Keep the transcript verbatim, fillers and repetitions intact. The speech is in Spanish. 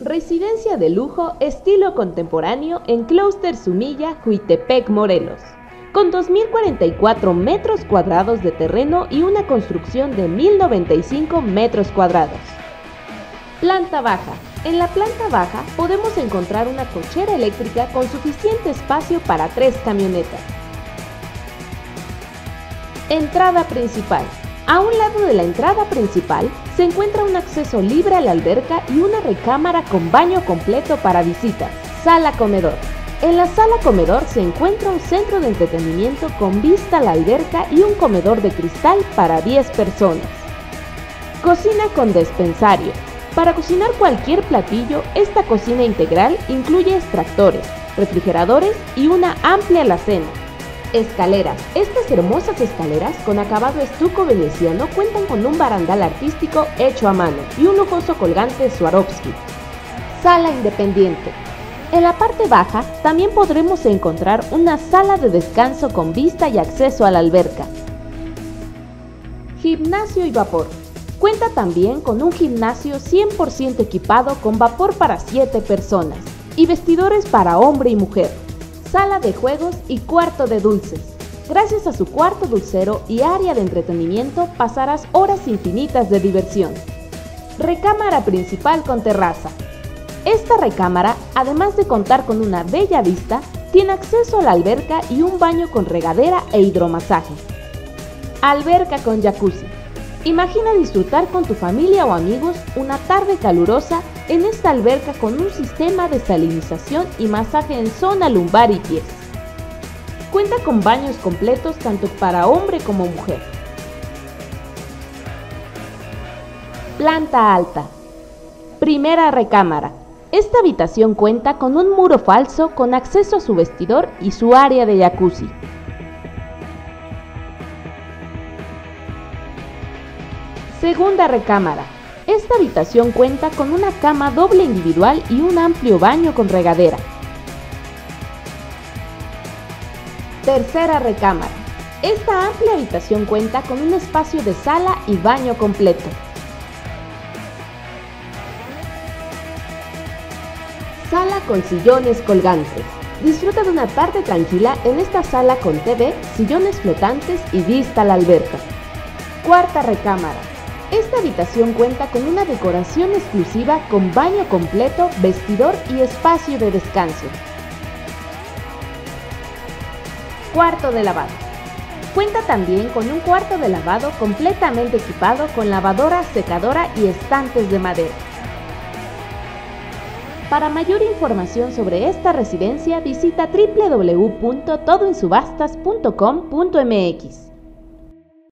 Residencia de lujo, estilo contemporáneo en Kloster Sumilla, Huitepec, Morelos. Con dos mil cuarenta y cuatro metros cuadrados de terreno y una construcción de mil noventa y cinco metros cuadrados. Planta baja. En la planta baja podemos encontrar una cochera eléctrica con suficiente espacio para tres camionetas. Entrada principal. A un lado de la entrada principal se encuentra un acceso libre a la alberca y una recámara con baño completo para visitas. Sala comedor. En la sala comedor se encuentra un centro de entretenimiento con vista a la alberca y un comedor de cristal para diez personas. Cocina con despensario. Para cocinar cualquier platillo, esta cocina integral incluye extractores, refrigeradores y una amplia alacena. Escaleras. Estas hermosas escaleras con acabado estuco veneciano cuentan con un barandal artístico hecho a mano y un lujoso colgante Swarovski. Sala independiente. En la parte baja también podremos encontrar una sala de descanso con vista y acceso a la alberca. Gimnasio y vapor. Cuenta también con un gimnasio cien por ciento equipado con vapor para siete personas y vestidores para hombre y mujer. Sala de juegos y cuarto de dulces. Gracias a su cuarto dulcero y área de entretenimiento pasarás horas infinitas de diversión. Recámara principal con terraza. Esta recámara, además de contar con una bella vista, tiene acceso a la alberca y un baño con regadera e hidromasaje. Alberca con jacuzzi. Imagina disfrutar con tu familia o amigos una tarde calurosa en esta alberca con un sistema de salinización y masaje en zona lumbar y pies. Cuenta con baños completos tanto para hombre como mujer. Planta alta. Primera recámara. Esta habitación cuenta con un muro falso con acceso a su vestidor y su área de jacuzzi. Segunda recámara. Esta habitación cuenta con una cama doble individual y un amplio baño con regadera. Tercera recámara. Esta amplia habitación cuenta con un espacio de sala y baño completo. Sala con sillones colgantes. Disfruta de una tarde tranquila en esta sala con T V, sillones flotantes y vista a la alberca. Cuarta recámara. Esta habitación cuenta con una decoración exclusiva con baño completo, vestidor y espacio de descanso. Cuarto de lavado. Cuenta también con un cuarto de lavado completamente equipado con lavadora, secadora y estantes de madera. Para mayor información sobre esta residencia visita doble u doble u doble u punto todo en subastas punto com punto m x.